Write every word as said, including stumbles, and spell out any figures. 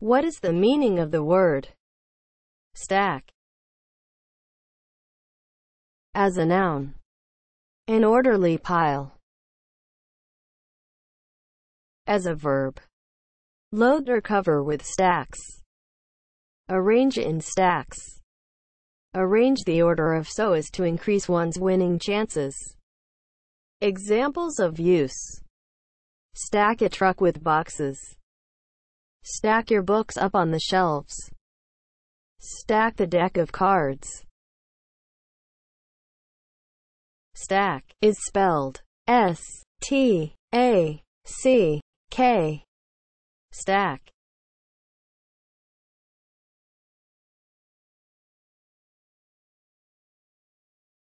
What is the meaning of the word stack? As a noun, an orderly pile. As a verb, load or cover with stacks. Arrange in stacks. Arrange the order of so as to increase one's winning chances. Examples of use: stack a truck with boxes. Stack your books up on the shelves. Stack the deck of cards. Stack is spelled S T A C K. Stack.